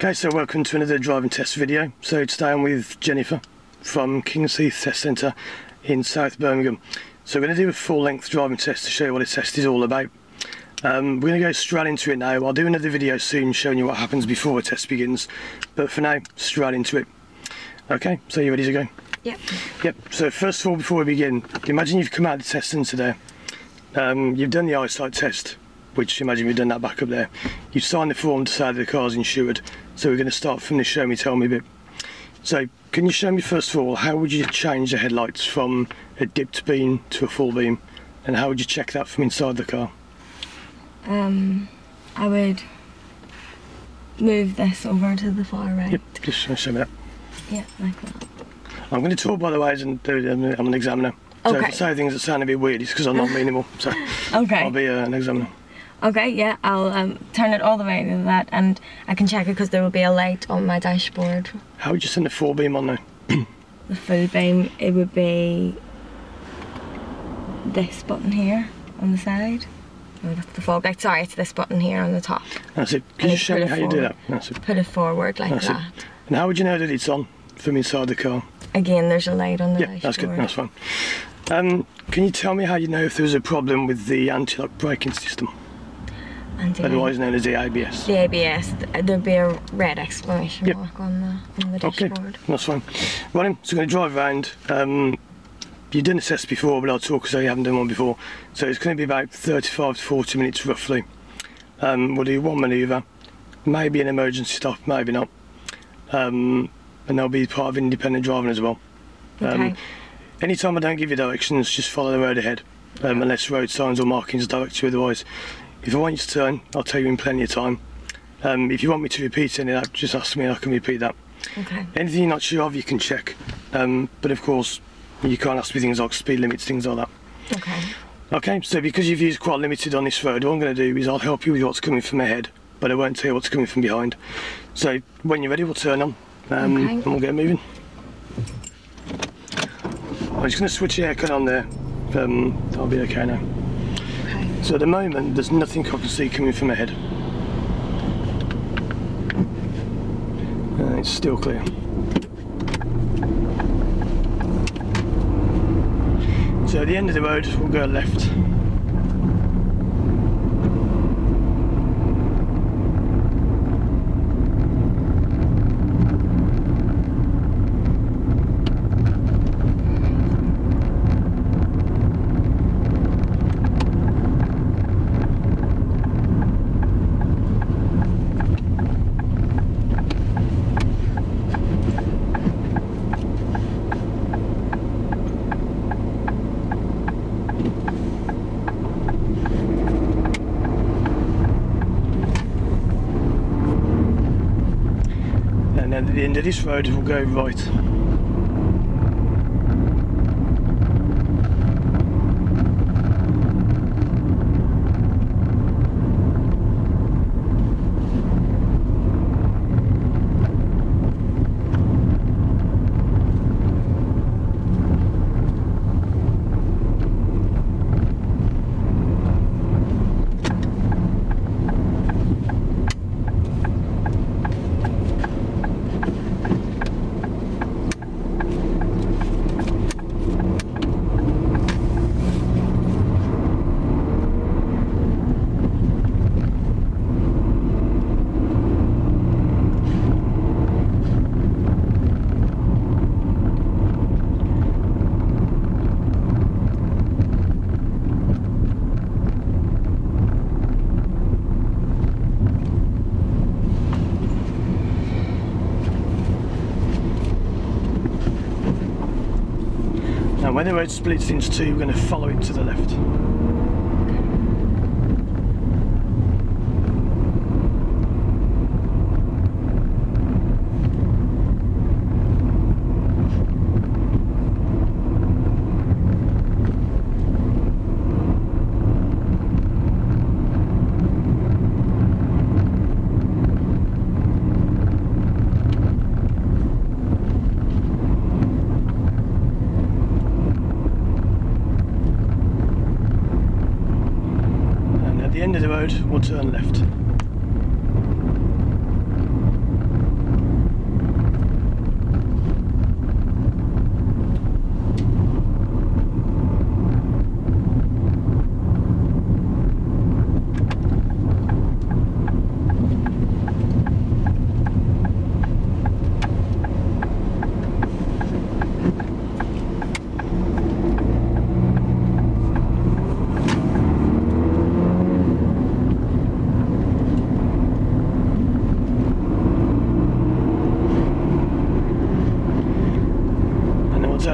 Okay, so welcome to another driving test video. So today I'm with Jennifer from Kings Heath Test Centre in South Birmingham. So we're going to do a full length driving test to show you what a test is all about. We're going to go straight into it now. I'll do another video soon showing you what happens before a test begins, but for now, straight into it. Okay, so you ready to go? Yep. Yep, so first of all, before we begin, imagine you've come out of the test centre there. You've done the eyesight test, which imagine we've done that back up there. You've signed the form to say that the car's insured. So we're going to start from the show me, tell me bit. So can you show me first of all, how would you change the headlights from a dipped beam to a full beam? And how would you check that from inside the car? I would move this over to the far right. Yep, just show me that. Yeah, like that. I'm going to talk, by the way, as I'm an examiner. So okay. If I say things that sound a bit weird, it's because I'm not minimal. So okay. I'll be an examiner. Okay, yeah, I'll turn it all the way to that and I can check it because there will be a light on my dashboard. How would you send the full beam on now? The full beam, it would be this button here on the side. Oh, that's the fog light, sorry, it's this button here on the top. That's it. Can you show me how you do that? That's it. Put it forward like that. And how would you know that it's on from inside the car? Again, there's a light on the dashboard. Yeah, that's good, that's fine. Can you tell me how you know if there's a problem with the anti-lock braking system? Otherwise known as the ABS. The ABS, there'd be a red exclamation mark on the dashboard. Okay, that's fine. Right then, so I'm going to drive around. You've done a test before, but I'll talk as though you haven't done one before. So it's going to be about 35 to 40 minutes roughly. We'll do one manoeuvre, maybe an emergency stop, maybe not. And they'll be part of independent driving as well. Okay. Anytime I don't give you directions, just follow the road ahead, unless road signs or markings direct you otherwise. If I want you to turn, I'll tell you in plenty of time. If you want me to repeat any of that, just ask me and I can repeat that. Okay. Anything you're not sure of, you can check. But of course, you can't ask me things like speed limits, things like that. Okay. Okay, so because your view is quite limited on this road, what I'm going to do is I'll help you with what's coming from ahead, but I won't tell you what's coming from behind. So when you're ready, we'll turn on and we'll get moving. I'm just going to switch the aircon on there. That'll be okay now. Okay. So at the moment, there's nothing I can see coming from ahead. It's still clear. So at the end of the road, we'll go left. At the end of this road, we'll go right. When the road splits into two, we're going to follow it to the left. End of the road, we'll turn left.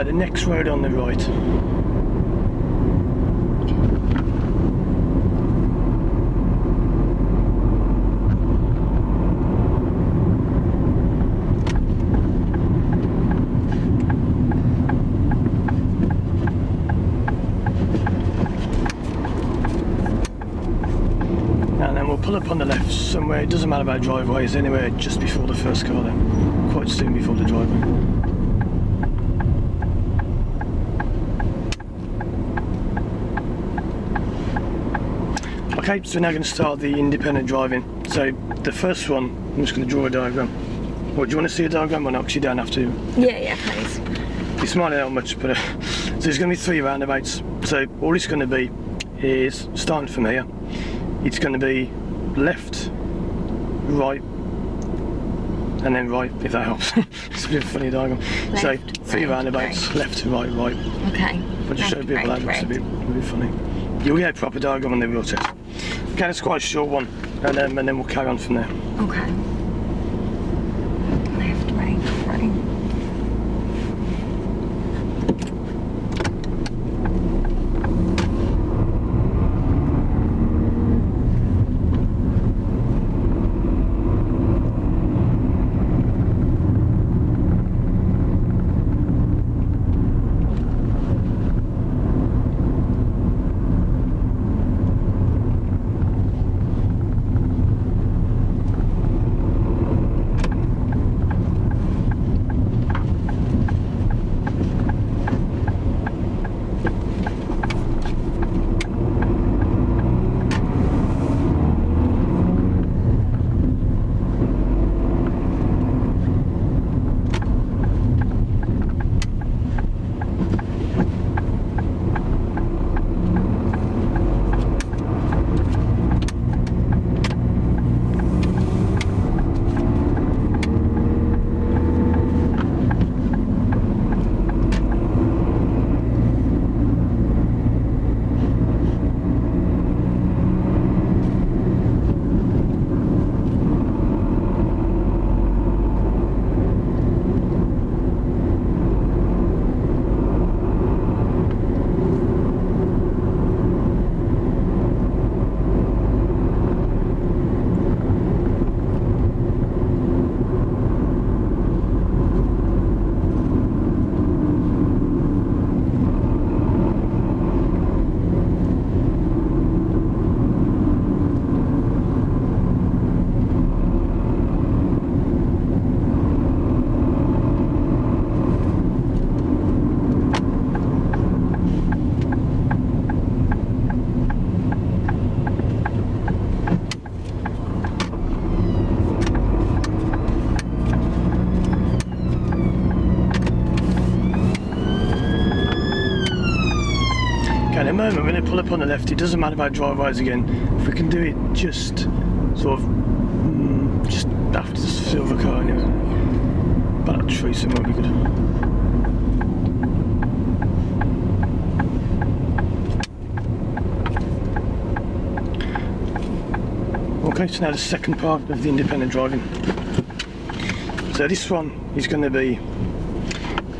the next road on the right. Up on the left somewhere, it doesn't matter about driveways, anywhere just before the first car then, quite soon before the driveway. Okay, so we're now going to start the independent driving. So the first one, I'm just going to draw a diagram. What, do you want to see a diagram or not? Because you don't have to. Yeah, please. It's might not much, but so there's going to be three roundabouts. So all it's going to be is, starting from here, it's going to be left, right, and then right, if that helps. It's a bit of a funny diagram. Left, so three roundabouts, right. Left, right. Okay. I'll just show people that, it's a bit funny. You'll get a proper diagram on the real test. Okay, that's quite a short one, and then we'll carry on from there. Okay. Left, right. Moment, we're going to pull up on the left. It doesn't matter about driveways again. If we can do it just sort of just after the silver car, anyway. That tree somewhere would be good. Okay, so now the second part of the independent driving. So this one is going to be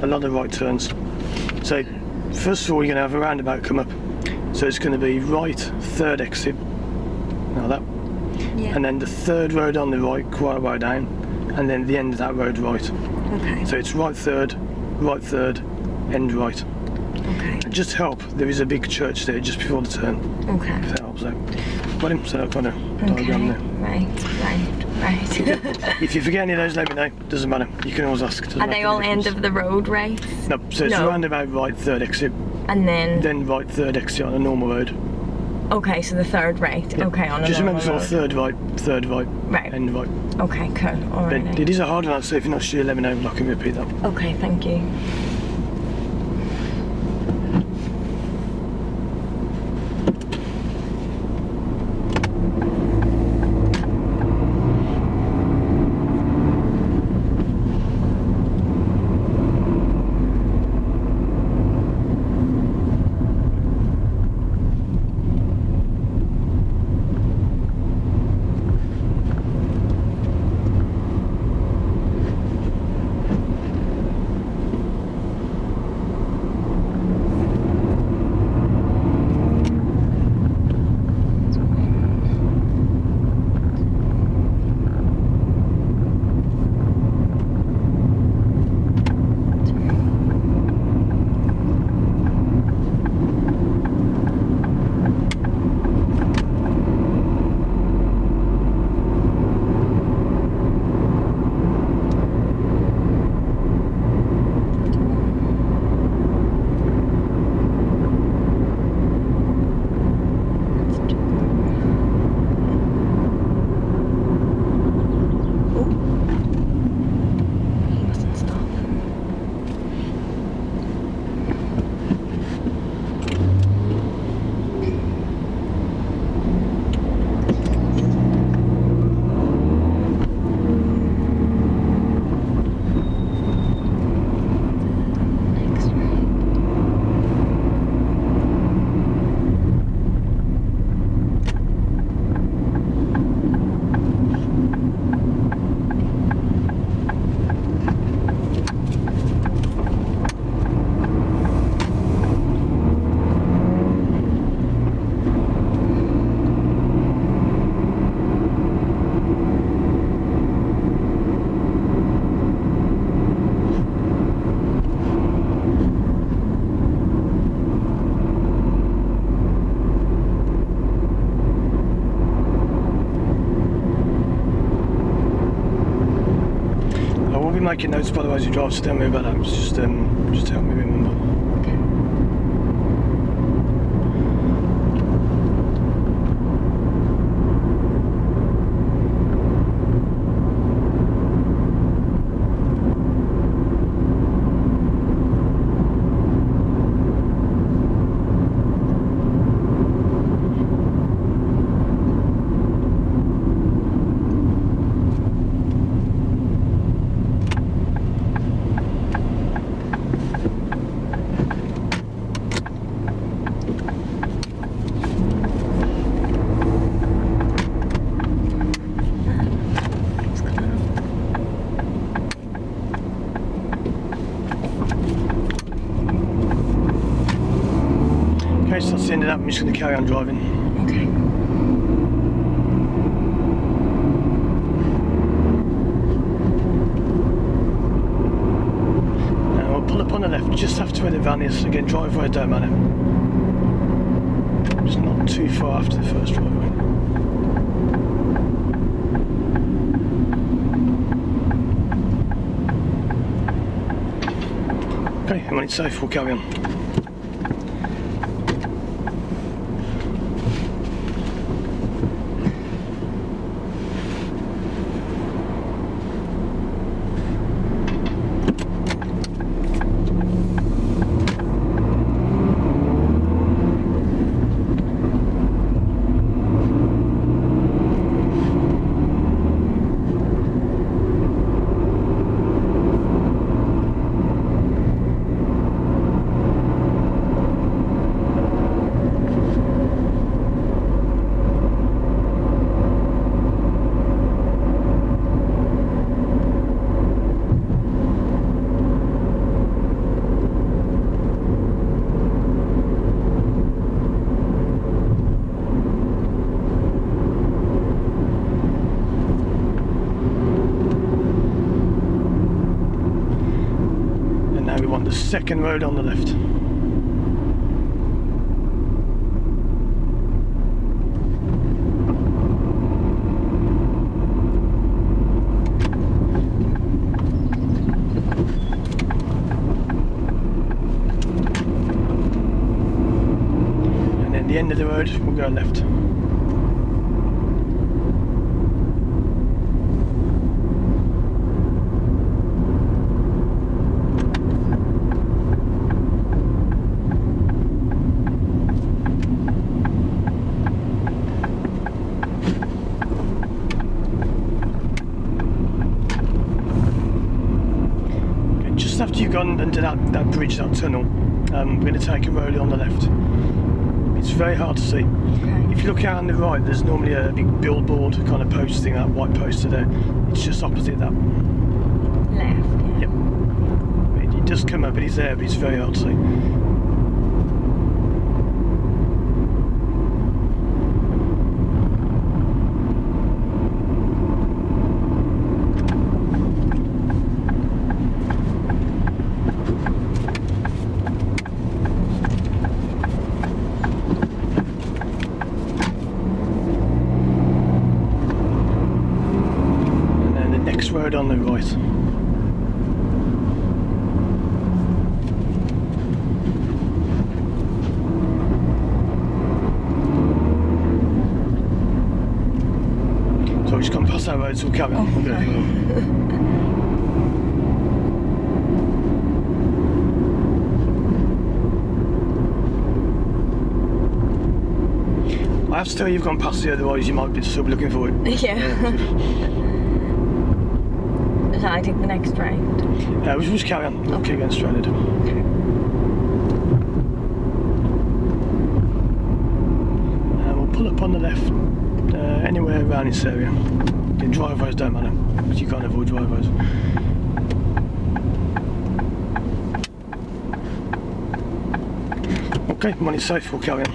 a lot of right turns. So first of all, you're going to have a roundabout come up. So it's going to be right, third exit, like that, yeah. And then the third road on the right, quite a way down, and then the end of that road right. Okay. So it's right third, end right. Okay. And just help, there is a big church there just before the turn. Okay. If that helps out. Got him? So I've got a diagram there. Right. If you forget any of those, let me know. Doesn't matter. You can always ask. Are they all end of the road race? No, so it's round about right third exit. And then? Then right third exit on a normal road. Okay, so the third right. Yeah. Okay, on a normal road. Just remember it's all third right, end right. Okay, cool. All right. It is a hard one, so if you're not sure, let me know and I can repeat that. Okay, thank you. be making notes by the way as you drive, so tell me about that. Just help me remember. That's the end of that. I'm just going to carry on driving. Okay. Now I'll pull up on the left, just after where the van is. Again, driveway don't matter. It's not too far after the first driveway. Okay, and when it's safe, we'll carry on. The second road on the left. And then the end of the road, we'll go left. After you've gone into that bridge, that tunnel, we're going to take a road on the left. It's very hard to see. Okay. If you look out on the right, there's normally a big billboard kind of post thing, that white poster there. It's just opposite that. Left? Yeah. Yep. It does come up, but it's there, but it's very hard to see. Road on the right. So we've just gone past that road, so we'll carry on. Oh, okay. I have to tell you, you've gone past the other, otherwise you might be still looking for it. Yeah. I take the next right. Yeah, we just carry on. Okay, going straight ahead. Okay. We'll pull up on the left, anywhere around this area. The driveways don't matter, because you can't avoid driveways. Okay, when it's safe, we'll carry on.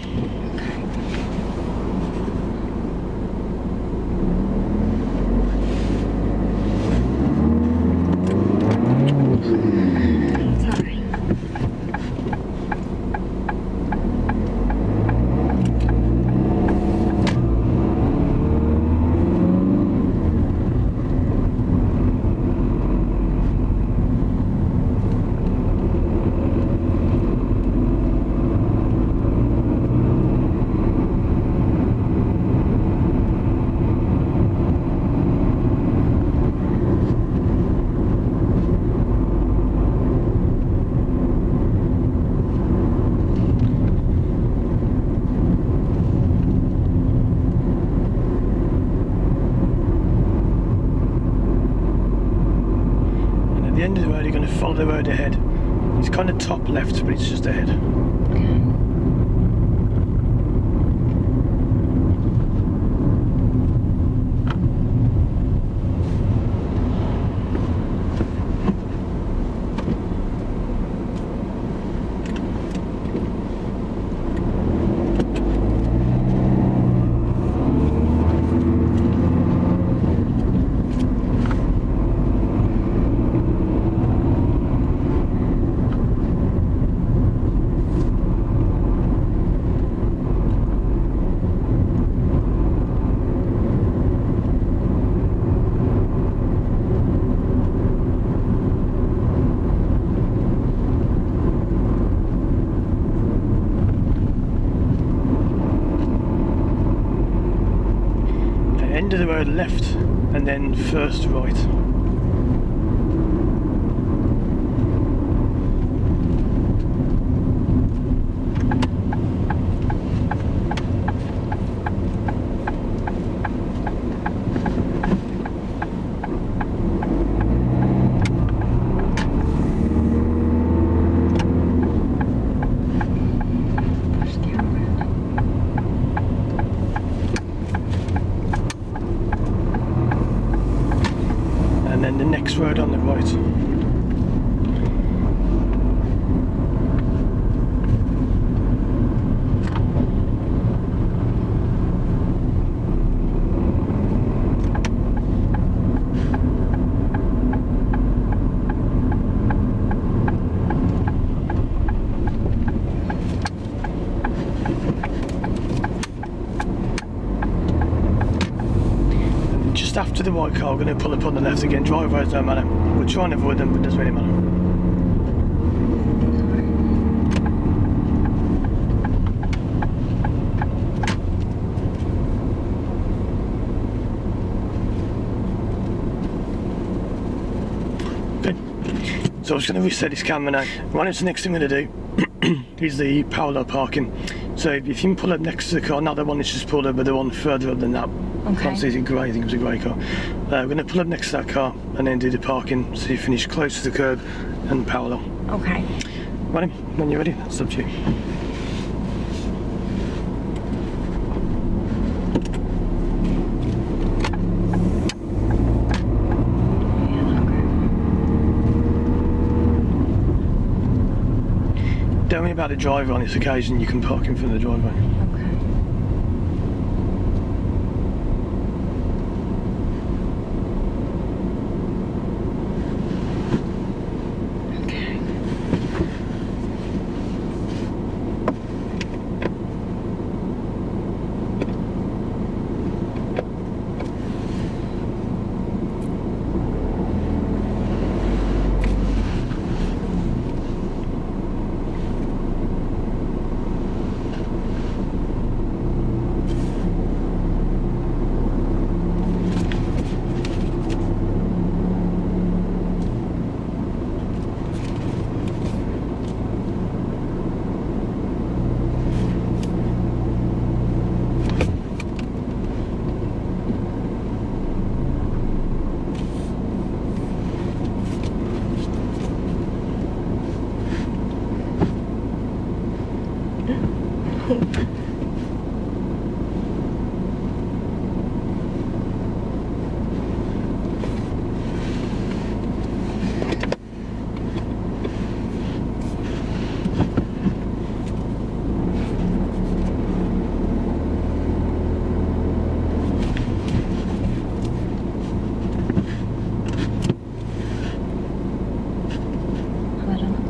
the end of the road, you're going to follow the road ahead. It's kind of top left, but it's just ahead. Okay. End of the road left and then first right. The next road on the right. Just after the white car, we're going to pull up on the left again. Dry roads don't matter. We'll try and avoid them, but it doesn't really matter. Okay. So I'm just going to reset this camera now. Right, it's the next thing we're going to do is the parallel parking. So if you can pull up next to the car, not the one that's just pulled up, but the one further up than that. Okay. I can't see, it's in grey, I think it was a grey car. We're going to pull up next to that car and then do the parking, so you finish close to the curb and parallel. Okay. Right, when you're ready, that's up to you. Tell me about the driver on this occasion. You can park in front of the driveway. Okay.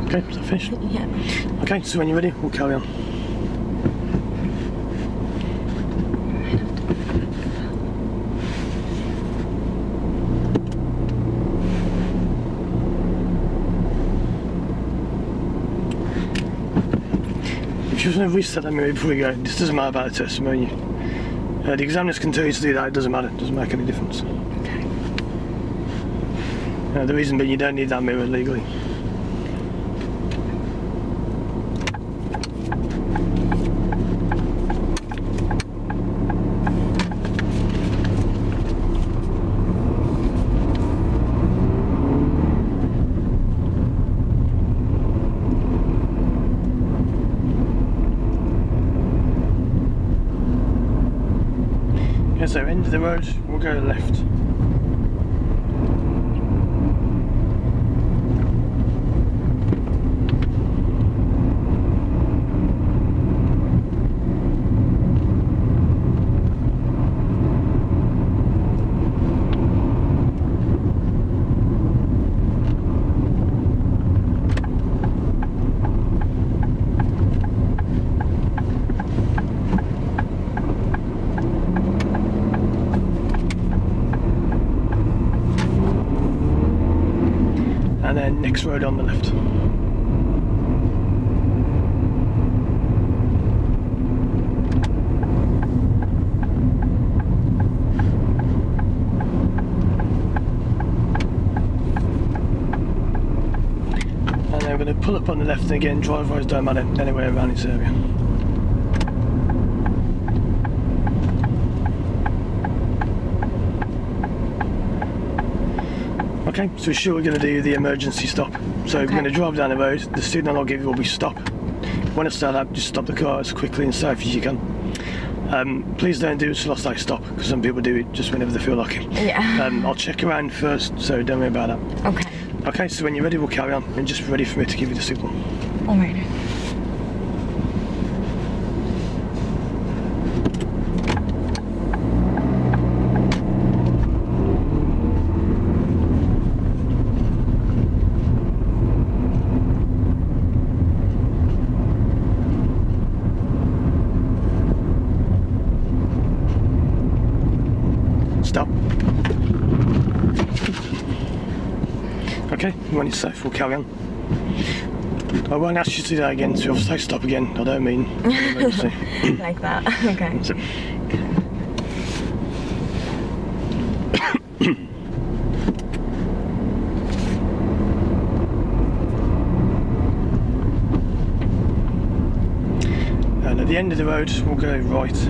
Okay, is that finished? Yeah. Okay, so when you're ready, we'll carry on. If you just want to reset that mirror before we go, this doesn't matter about the testimony. The examiners can tell you to do that, it doesn't matter, it doesn't make any difference. Okay. The reason being you don't need that mirror legally. so end of the road, we'll go left. And then next road on the left. And then we're going to pull up on the left and again, driveways don't matter anywhere around this area. Okay, so sure we're going to do the emergency stop. So we're going to drive down the road, the signal I'll give you will be stop. When I start up, just stop the car as quickly and safe as you can. Please don't do it till I say stop, because some people do it just whenever they feel like it. Yeah. I'll check around first, so don't worry about that. Okay. Okay, so when you're ready, we'll carry on. And just ready for me to give you the signal. All right. Okay, when it's safe, we'll carry on. I won't ask you to do that again, so if I say stop again, I don't mean an emergency. Like that, okay. That's it. And at the end of the road, we'll go right.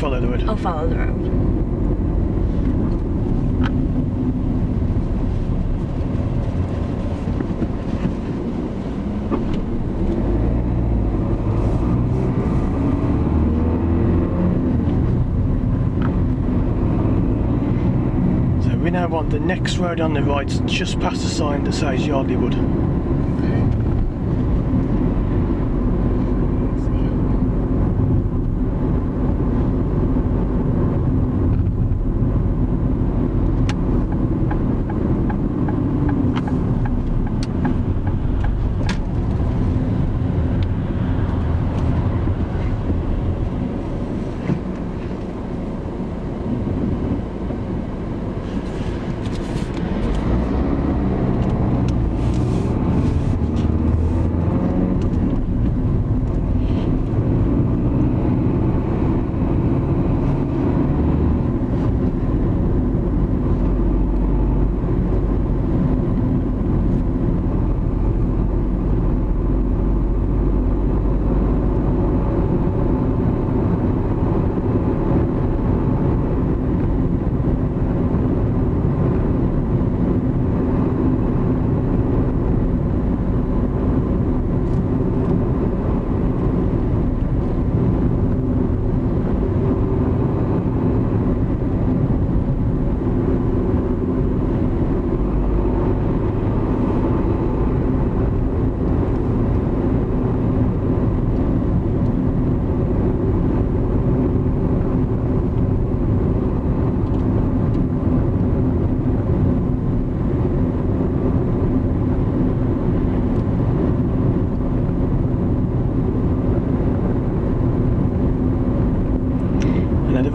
Follow the road. I'll follow the road. So we now want the next road on the right, just past the sign that says Yardley Wood.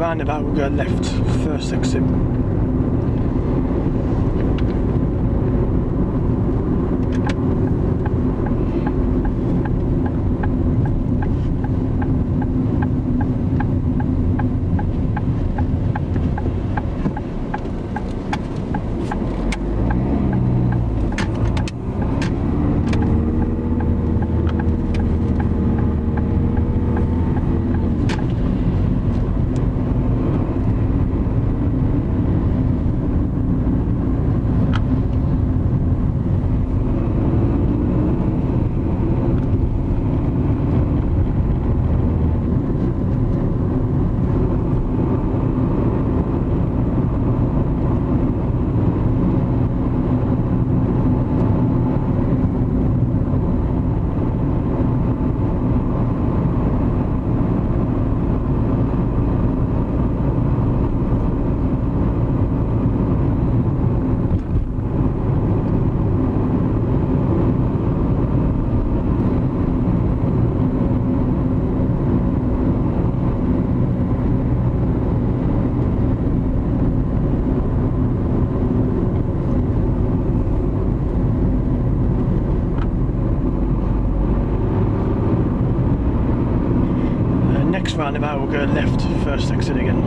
roundabout, we'll go left, first exit. Roundabout, we'll go left, first exit again.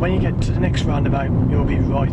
When you get to the next roundabout, you'll be right.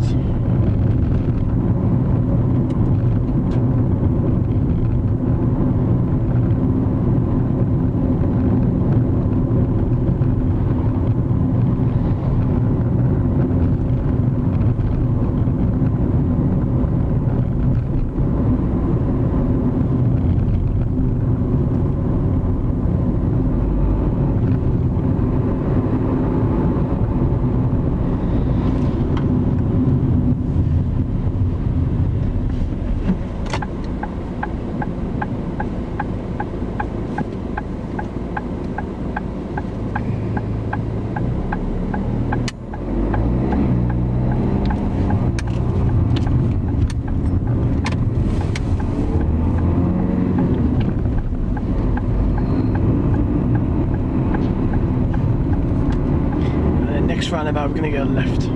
Roundabout, we're going to go left.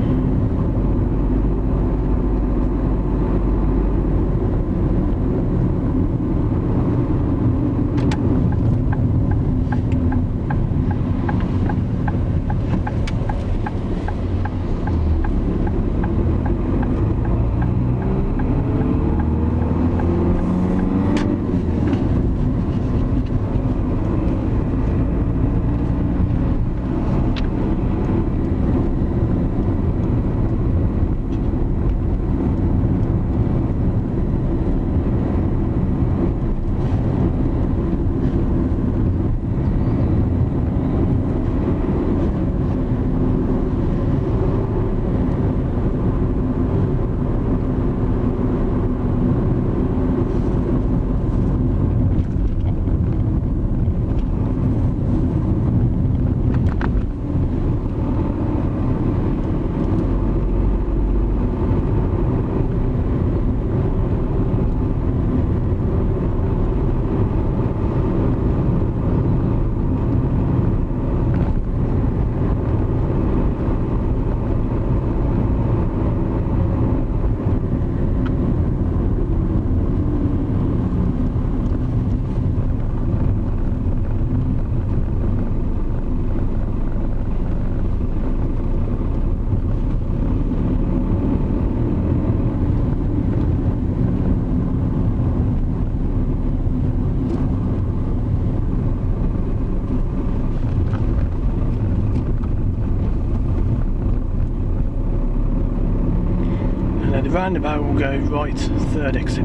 the roundabout will go right, third exit.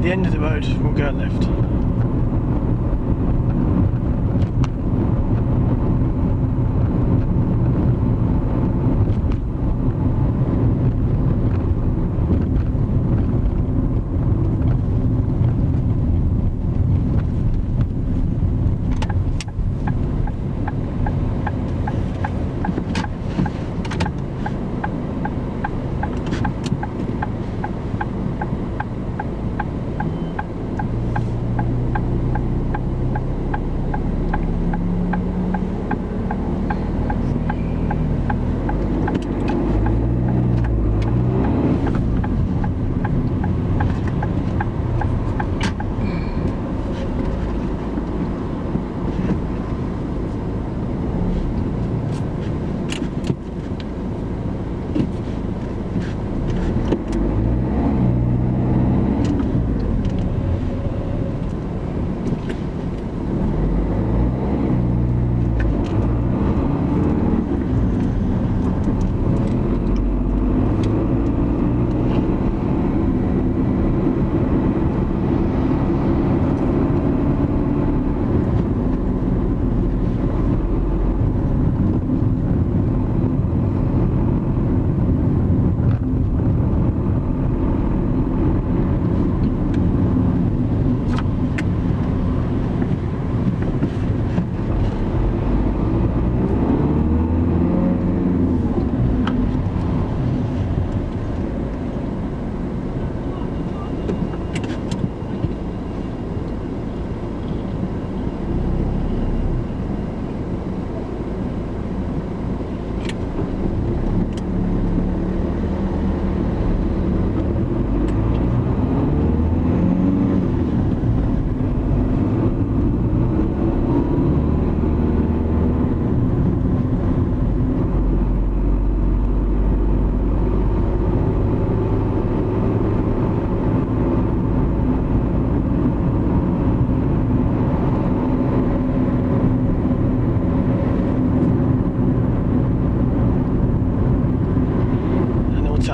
The end of the road will go left.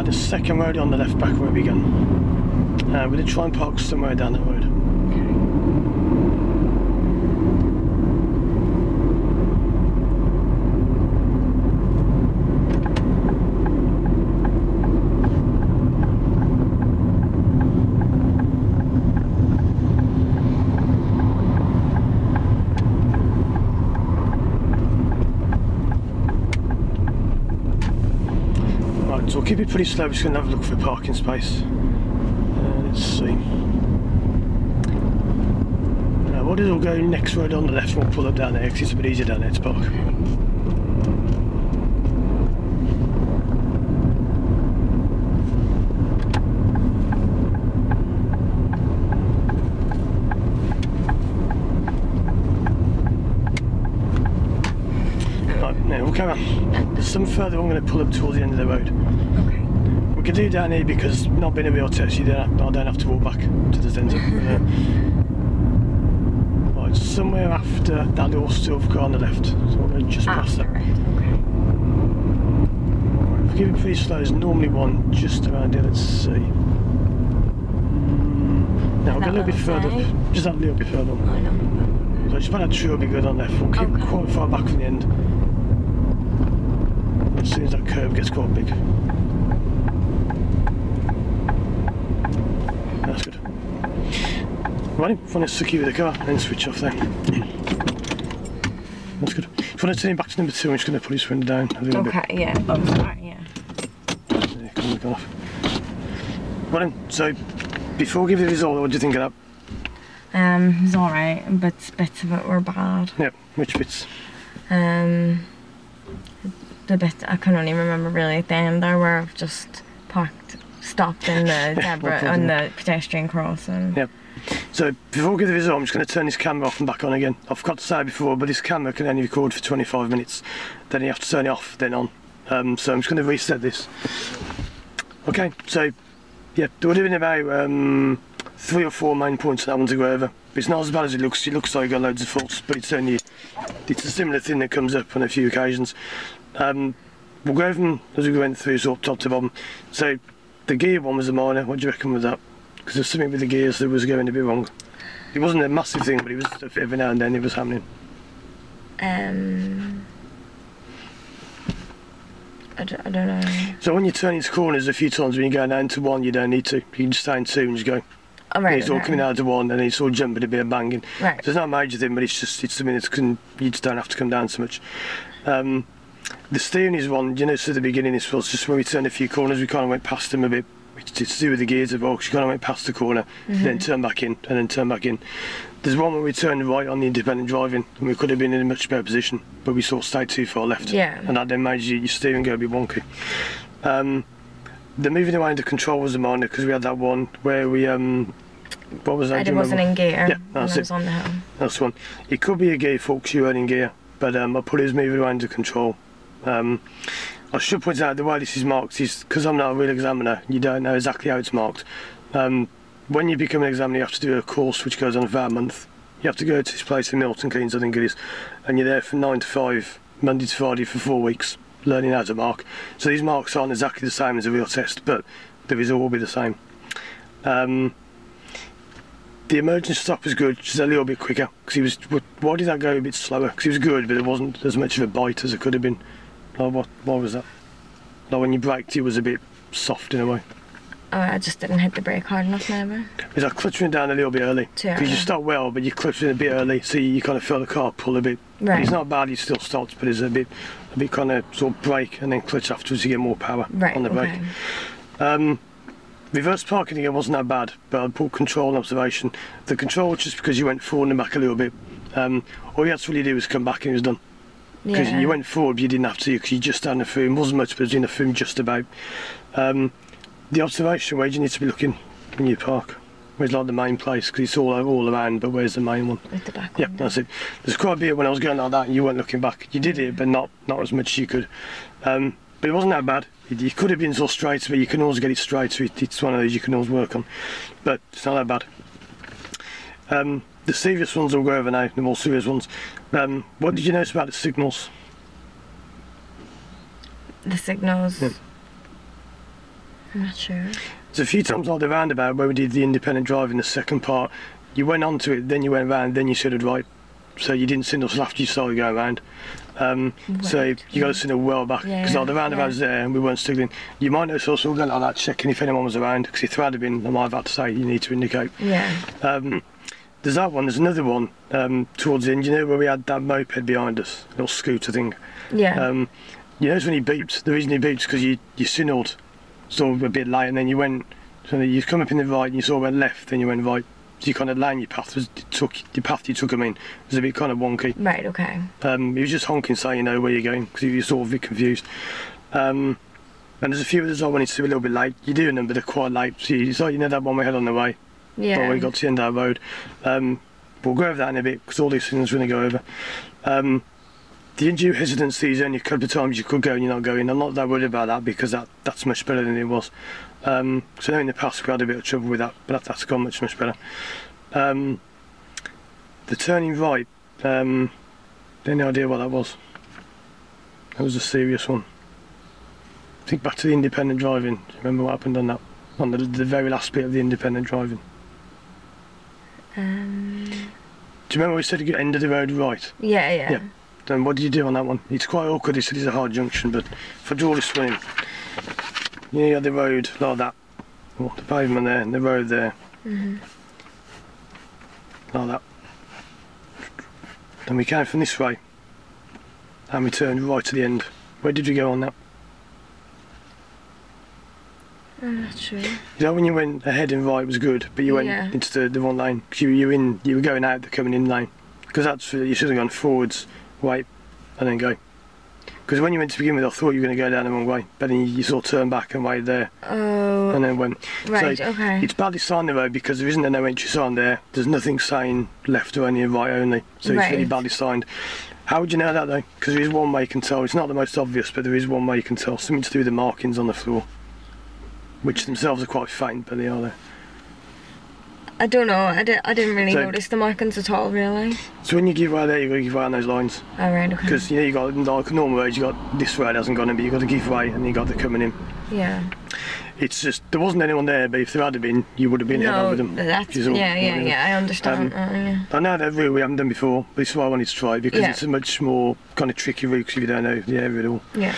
The second road on the left back where we began. We did try and park somewhere down that road. So we'll keep it pretty slow, we're just going to have a look for a parking space. Let's see. Now what is all going next road on the left, we'll pull up down there because it's a bit easier down there to park. No, we'll come up some further. I'm going to pull up towards the end of the road. Okay. We can do down here because not being a real taxi, I don't have to walk back to the centre. Right, somewhere after that little silver car on the left. So we're going to just past that. Right, if we give it pretty slow, there's normally one just around here. Let's see. Now we'll go a little bit further, just that little bit further on. Oh, no. So just about that tree will be good on left. We'll keep quite far back from the end. As soon as that curve gets quite big. That's good. Right, if you want to stick you with the car and then switch off there. That's good. If you want to turn back to number two, I'm just going to pull this window down a little bit. Okay, yeah. Right, yeah. There, come off. Right then, so before we give you the result, what do you think of that? It's alright, but bits of it were bad. Yeah, which bits? The bit I can only remember really at the end there where I've just stopped in the zebra on the pedestrian crossing. Yep. So before we give the result, I'm just going to turn this camera off and back on again. I forgot to say before, but this camera can only record for 25 minutes. Then you have to turn it off, then on. So I'm just going to reset this. Okay, so yeah, there would have been about 3 or 4 main points that I want to go over. But it's not as bad as it looks. It looks like it got loads of faults, but it's a similar thing that comes up on a few occasions. We'll go over them as we went through, sort of top to bottom. So the gear one was a minor. What do you reckon with that? Because there's something with the gears that was going a bit wrong. It wasn't a massive thing, but it was every now and then it was happening. I don't know. So when you turn into corners a few times, when you go down to one, you don't need to. You can just stay in two and just go. Oh, right, it's all coming out of one and it's all jumping a bit of banging. Right. So it's not a major thing, but it's just something that you just don't have to come down so much. The steering is one, you know, so at the beginning this was just when we turned a few corners, we kind of went past them a bit. It's to do with the gears as well, because you kind of went past the corner, then turn back in, and then turn back in. There's one where we turned right on the independent driving, and we could have been in a much better position, but we sort of stayed too far left. Yeah. And that then made your steering go a bit wonky. The moving around the control was a minor, because we had that one where we, what was that? It wasn't in gear, yeah, that's it. It was on the hill. That's the one. It could be a gear fault because you weren't in gear, but I put it as moving around the control. I should point out the way this is marked is because I'm not a real examiner, you don't know exactly how it's marked. When you become an examiner, you have to do a course which goes on for about a month. You have to go to this place in Milton Keynes, I think it is, and you're there from 9 to 5, Monday to Friday for 4 weeks, learning how to mark. So these marks aren't exactly the same as a real test, but the result will be the same. The emergency stop was good, just a little bit quicker, because he was, why did that go a bit slower? Because it was good, but it wasn't as much of a bite as it could have been. Like what was that? Like when you braked, it was a bit soft in a way. Oh, I just didn't hit the brake hard enough, maybe. It's like cluttering down a little bit early. Because you start well, but you're cluttering a bit early, so you kind of feel the car pull a bit. Right. It's not bad, it still starts, but it's a bit kind of sort of brake and then clutch afterwards to get more power on the brake. Reverse parking again wasn't that bad, but I put control and observation. The control, just because you went forward and back a little bit, all you had to really do was come back and it was done. Because you went forward, but you didn't have to, because you just had the film. Wasn't much, but it was in the film just about. The observation, where do you need to be looking when you park? Where's like the main place, because it's all around, but where's the main one? With the back one. Yeah, that's it. There's quite a bit when I was going like that, and you weren't looking back. You did it, but not as much as you could. But it wasn't that bad. You could have been so straight, but you can always get it straight, so it's one of those you can always work on. But it's not that bad. The serious ones I'll go over now, the more serious ones. What did you notice about the signals? The signals? Yeah. I'm not sure. So a few times on the roundabout where we did the independent drive in the second part, you went onto it, then you went round, then you should have right. So you didn't signal till after you started going round. So you got to signal well back, because like the roundabout was there and we weren't signaling. You might notice also we went like that, checking if anyone was around, because if there had been, I might have had to say you need to indicate. Yeah. There's that one, there's another one towards the end, you know, where we had that moped behind us, little scooter thing. Yeah. You notice when he beeped, the reason he beeped is because you signalled sort of a bit late and then you went, so you come up in the right and you sort of went left, then you went right. So you kind of laying your path, the path you took him in was a bit kind of wonky. Right, okay. He was just honking saying, you know, where you're going, because you were sort of a bit confused. And there's a few others I wanted to do a little bit late. You do remember they're quite late, so it's like, you know, that one we had on the way. Yeah. When we got to the end of our road. We'll go over that in a bit because all these things we're going to go over. the undue hesitancy is only a couple of times you could go and you're not going. I'm not that worried about that because that's much better than it was. So I know in the past we had a bit of trouble with that, but that's gone much better. The turning right, no idea what that was. That was a serious one. Think back to the independent driving. Do you remember what happened on that? On the very last bit of the independent driving. Do you remember we said you could end of the road right? Yeah, yeah. Yeah. Then what do you do on that one? It's quite awkward. It is a hard junction, but if I draw this one in, you know, the road like that, oh, the pavement there, and the road there, like that. Then we came from this way, and we turned right to the end. Where did we go on that? I'm not sure. You know when you went ahead and right was good, but you went into the one lane. Cause you were going out the coming in lane, because that's you should have gone forwards, wait, and then go. Because when you went to begin with, I thought you were going to go down the wrong way, but then you sort of turn back and wait there, and then went. Right, so okay. It's badly signed the road because there isn't a no entry sign there. There's nothing saying left only and right only, so it's really badly signed. How would you know that though? Because there is one way you can tell. It's not the most obvious, but there is one way you can tell. Something to do with the markings on the floor, which themselves are quite faint, but they are there. I don't know, I didn't really notice the markings at all, really. So when you give way there, you've got to give way on those lines. Oh, right, okay. Because, you know, you've got, like, normal roads, you've got this road hasn't gone in, but you've got to give way, and you've got the coming in. Yeah. It's just, there wasn't anyone there, but if there had been, you would have been head over them. That's, yeah, I understand that, yeah. I know that route we haven't done before, but this is why I wanted to try it, because it's a much more kind of tricky route, because you don't know the area at all. Yeah.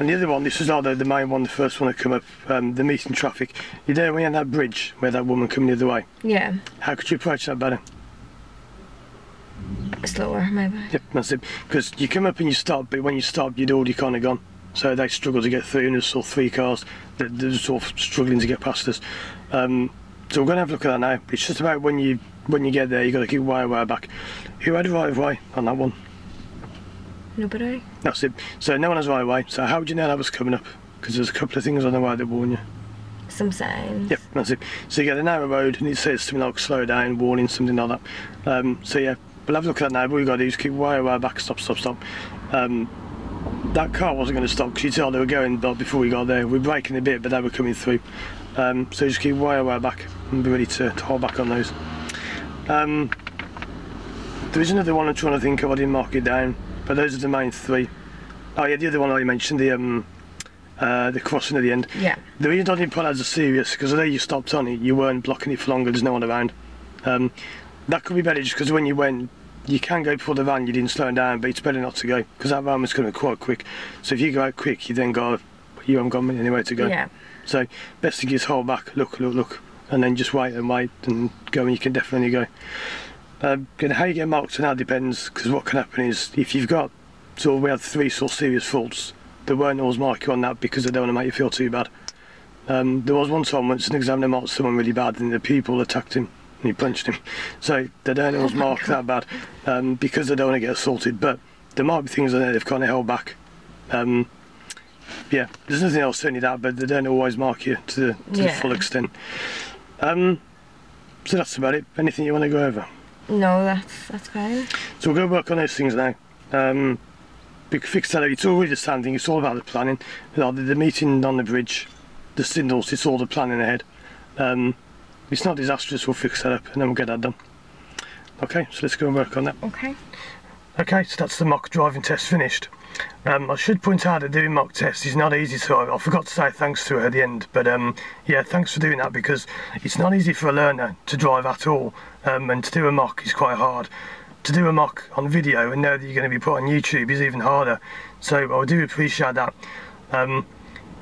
And the other one, this was like the main one, the first one that come up, the meeting traffic. You know when you had that bridge where that woman coming the other way? Yeah. How could you approach that better? Slower, maybe. Yep, that's it. Because you come up and you stop, but when you stop, you'd already kind of gone. So they struggled to get through, and there's sort of three cars that were sort of struggling to get past us. So we're going to have a look at that now. It's just about when you get there, you've got to keep way back. Who had a right of way on that one? Nobody. That's it. So no one has right away. So how would you know that was coming up? Because there's a couple of things on the way that warn you. Some signs. Yep, that's it. So you get a narrow road and it says something like slow down, warning, something like that. So yeah, we'll have a look at that now. But we've got to do is keep way back, stop. That car wasn't going to stop because you tell they were going before we got there. We're braking a bit, but they were coming through. So just keep way back and be ready to hold back on those. There is another one I'm trying to think of. I didn't mark it down. But those are the main three. Oh yeah, the other one I mentioned, the crossing at the end. Yeah. The reason I didn't put that as a serious, because although you stopped on it, you weren't blocking it for longer, there's no one around. That could be better just because when you went, you can go before the van, you didn't slow down, but it's better not to go, because that van was going to be quite quick. So if you go out quick, you then go, you haven't got anywhere to go. Yeah. So best thing is hold back, look, and then just wait and go, and you can definitely go. How you get marked on that depends, because what can happen is if you've got, so we had three sort of serious faults, they weren't always marked you on that because they don't want to make you feel too bad. There was one time once an examiner marked someone really bad and the pupil attacked him and he punched him. So they don't always mark that bad because they don't want to get assaulted, but there might be things on there they've kind of held back. Yeah, there's nothing else certainly that, but they don't always mark you to the full extent. So that's about it. Anything you want to go over? No, that's fine. So we'll go work on those things now. We can fix that out. It's all really the same thing. It's all about the planning. The meeting on the bridge, the signals, it's all the planning ahead. It's not disastrous, we'll fix that up and then we'll get that done. Okay, so let's go and work on that. Okay. Okay, so that's the mock driving test finished. I should point out that doing mock tests is not easy, so I forgot to say thanks to her at the end, but yeah, thanks for doing that because it's not easy for a learner to drive at all, and to do a mock is quite hard. To do a mock on video and know that you're going to be put on YouTube is even harder, so I do appreciate that.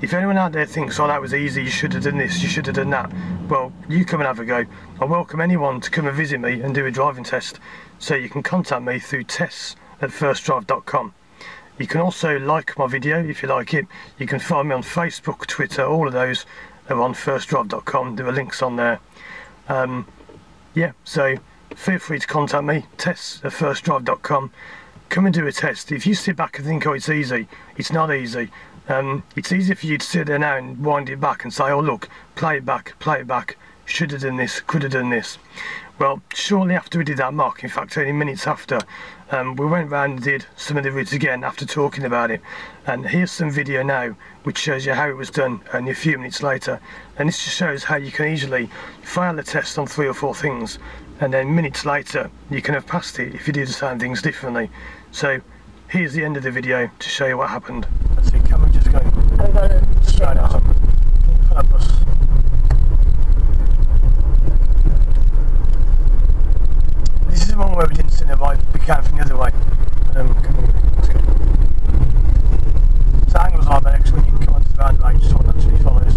If anyone out there thinks, oh that was easy, you should have done this, you should have done that, well, you come and have a go. I welcome anyone to come and visit me and do a driving test, so you can contact me through tests@ 1stdrive.com. You can also like my video if you like it. You can find me on Facebook, Twitter, all of those are on 1stdrive.com. There are links on there. Yeah, so feel free to contact me, tests@ 1stdrive.com. Come and do a test. If you sit back and think, oh, it's easy, it's not easy. It's easy for you to sit there now and wind it back and say, oh, look, play it back, should have done this, could have done this. Well, shortly after we did that mock, in fact only minutes after, we went round and did some of the routes again after talking about it, and here's some video now which shows you how it was done only a few minutes later. And this just shows how you can easily file a test on 3 or 4 things, and then minutes later you can have passed it if you do the same things differently. So here's the end of the video to show you what happened. That's it, camera just going. I'm gonna shut up. This is the one where we didn't synergize, we came from the other way. But it's good. So angles like that actually when you come onto the roundabout, just one actually follows.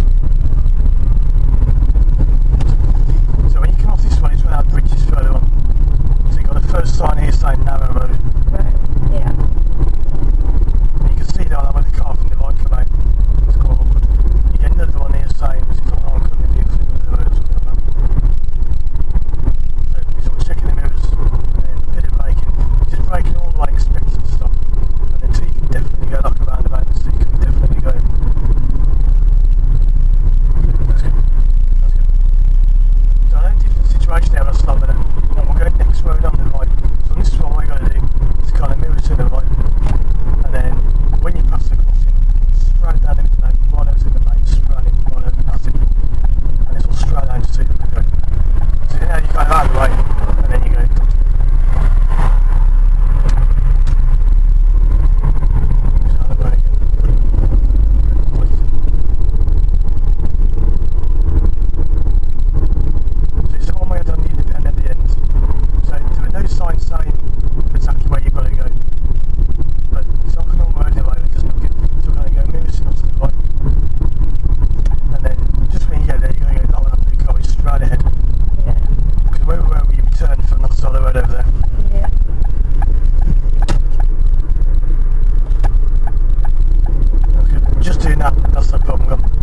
So when you come off this way, it's when our bridge is further on. So you've got the first sign here saying narrow road. Right, yeah. And you can see that where the car from the right come out. It's quite awkward. You get another one here saying this is all coming in the that's the problem.